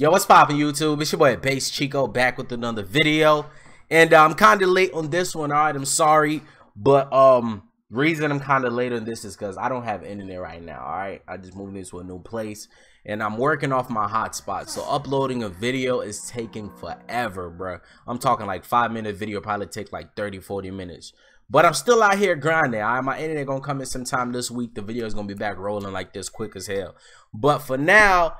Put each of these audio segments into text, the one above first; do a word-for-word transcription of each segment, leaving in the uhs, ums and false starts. Yo, what's poppin', YouTube? It's your boy Based Chiko back with another video, and uh, I'm kind of late on this one. All right, I'm sorry, but um, reason I'm kind of late on this is because I don't have internet right now. All right, I just moved into a new place, and I'm working off my hotspot, so uploading a video is taking forever, bro. I'm talking like five minute video probably take like thirty, forty minutes. But I'm still out here grinding. All right, my internet gonna come in sometime this week. The video is gonna be back rolling like this quick as hell. But for now,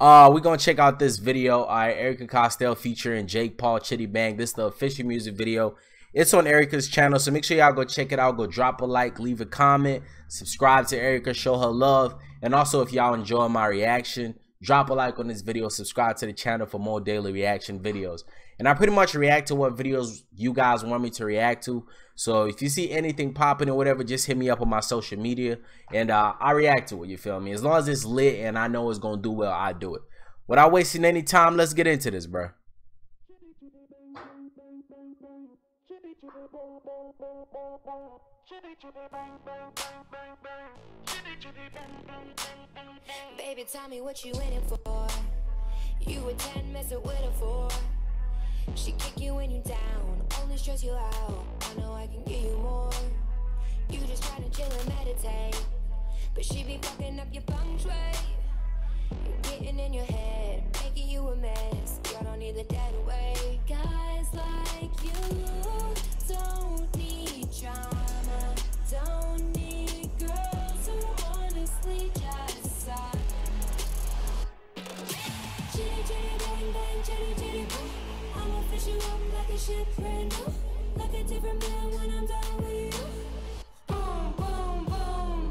uh, we're gonna check out this video. All right, Erika Costell featuring Jake Paul, Chitty Bang. This is the official music video. It's on Erika's channel, so make sure y'all go check it out. Go drop a like, leave a comment, subscribe to Erika, show her love. And also, if y'all enjoy my reaction, drop a like on this video, subscribe to the channel for more daily reaction videos. And I pretty much react to what videos you guys want me to react to. So if you see anything popping or whatever, just hit me up on my social media and uh, I react to it, you feel me? As long as it's lit and I know it's gonna do well, I do it. Without wasting any time, let's get into this, bro. Baby, tell me what you waiting for. You were ten, messing with her for. She kick you when you down, only stress you out. I know I can give you more. You just try to chill and meditate, but she be fucking up your feng shui. You're getting in your head, making you a mess. Y'all don't need the dead away. Guys like you don't need drama, don't need girls who honestly just suck. Chitty, chitty, bang, bang, chitty, chitty, bang. I'ma fish you up like a ship brand new, like a different man when I'm done with you. Boom, boom, boom.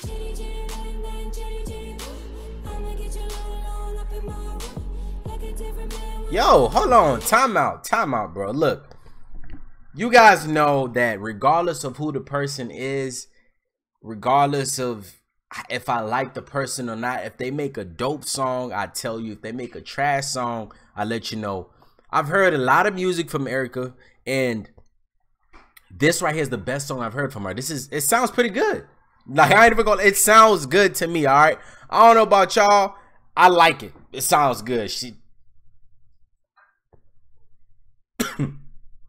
Chitty, chitty, bang, bang, chitty, chitty, boom. I'ma get you alone, alone up in my room, like a different man when I'm done with you. Yo, hold on, time out, time out, bro. Look, you guys know that regardless of who the person is, regardless of if I like the person or not, if they make a dope song, I tell you. If they make a trash song, I let you know. I've heard a lot of music from Erika, and this right here is the best song I've heard from her. This is, it sounds pretty good. Like, I ain't even gonna, it sounds good to me, all right? I don't know about y'all, I like it. It sounds good. She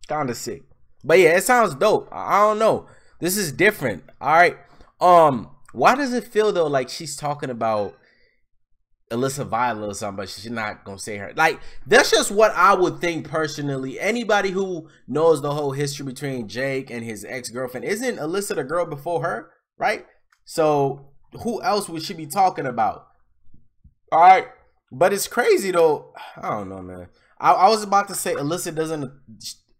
kinda sick. But yeah, it sounds dope. I don't know. This is different, all right? Um, why does it feel though like she's talking about Alissa Violet or something, but she's not gonna say her? Like, that's just what I would think personally. Anybody who knows the whole history between Jake and his ex-girlfriend, isn't Alissa the girl before her, right? So who else would she be talking about? All right, but it's crazy though. I don't know, man. I, I was about to say Alissa doesn't.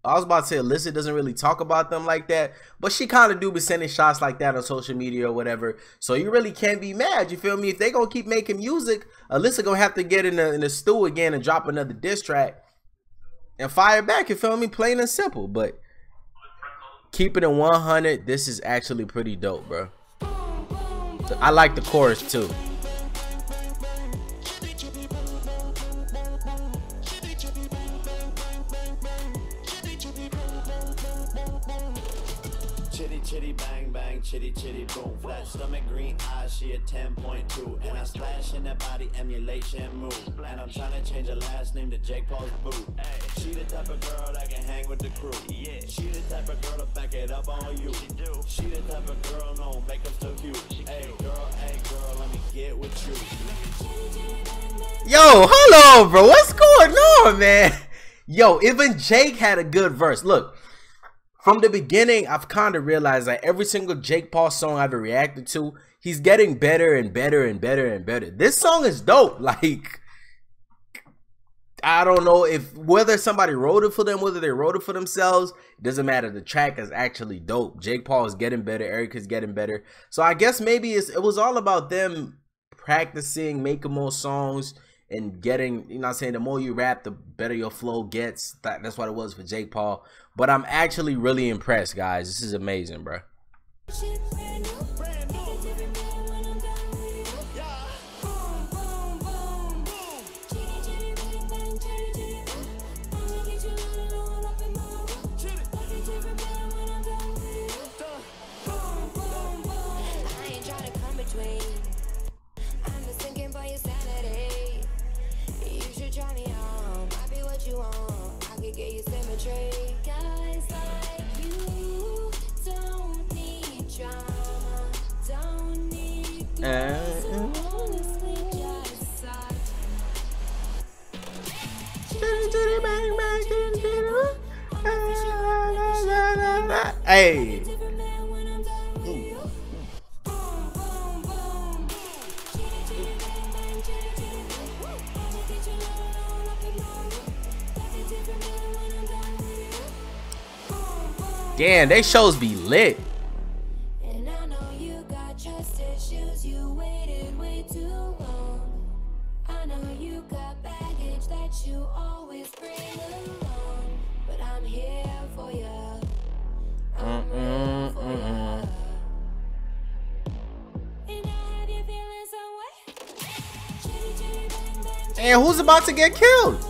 I was about to say Alissa doesn't really talk about them like that, but she kind of do be sending shots like that on social media or whatever. So you really can't be mad, you feel me? If they gonna keep making music, Alissa gonna have to get in the, in the stew again and drop another diss track and fire back, you feel me? Plain and simple. But keep it in one hundred, this is actually pretty dope, bro. I like the chorus too. Chitty bang bang, chitty chitty boom. Flat stomach, green eyes, she a ten point two. And I slash in that body, emulation move. And I'm trying to change her last name to Jake Paul's boo. She the type of girl that can hang with the crew. She the type of girl to back it up on you. She the type of girl, no makeup's too cute. Hey girl, hey girl, let me get with you. Yo, hello, bro. What's going on, man? Yo, even Jake had a good verse. Look, from the beginning, I've kind of realized that every single Jake Paul song I've ever reacted to, he's getting better and better and better and better. This song is dope. Like, I don't know if whether somebody wrote it for them, whether they wrote it for themselves, it doesn't matter. The track is actually dope. Jake Paul is getting better. Erika's getting better. So I guess maybe it's, it was all about them practicing, making more songs, and getting, you know what I'm saying, the more you rap, the better your flow gets. That, that's what it was for Jake Paul. But I'm actually really impressed, guys. This is amazing, bro. Johnny on. I be what you want. I can get you symmetry. Guys like you don't need drama. Don't need uh, so honestly just suck. Hey. Damn, they shows be lit. And I know you got trust issues, you waited way too long. I know you got baggage that you always bring along. But I'm here for you. I'm mm-mm, for mm-mm. you. And I have you feeling some way. Chitty, chitty, bang, bang, chitty, and who's about to get killed?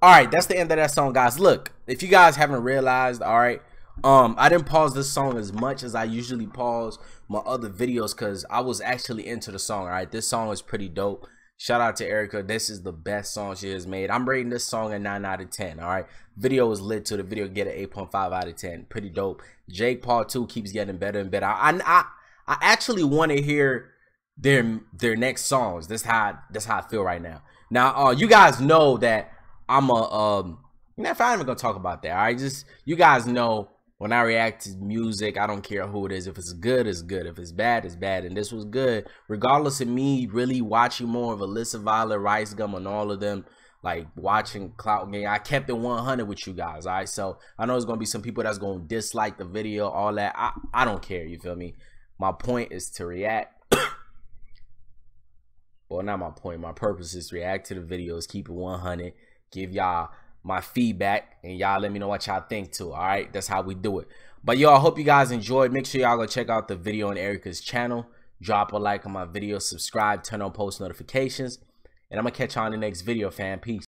All right, that's the end of that song, guys. Look, if you guys haven't realized, all right, um, I didn't pause this song as much as I usually pause my other videos because I was actually into the song, all right? This song is pretty dope. Shout out to Erika. This is the best song she has made. I'm rating this song a nine out of ten, all right? Video was lit, too. The video get an eight point five out of ten. Pretty dope. Jake Paul, too, keeps getting better and better. I, I, I actually want to hear their their next songs. That's how, that's how I feel right now. Now, uh, you guys know that I'm a, um, I'm not even gonna talk about that. I just, you guys know when I react to music, I don't care who it is. If it's good, it's good. If it's bad, it's bad. And this was good. Regardless of me really watching more of Alissa Violet, Rice Gum, and all of them, like watching Clout Gang, I kept it one hundred with you guys. All right. So I know there's gonna be some people that's gonna dislike the video, all that. I, I don't care. You feel me? My point is to react. Well, not my point. My purpose is to react to the videos, keep it one hundred. Give y'all my feedback and y'all let me know what y'all think too. All right, that's how we do it. But y'all, hope you guys enjoyed. Make sure y'all go check out the video on Erika's channel. Drop a like on my video, subscribe, turn on post notifications, and I'm gonna catch y'all in the next video, fam. Peace.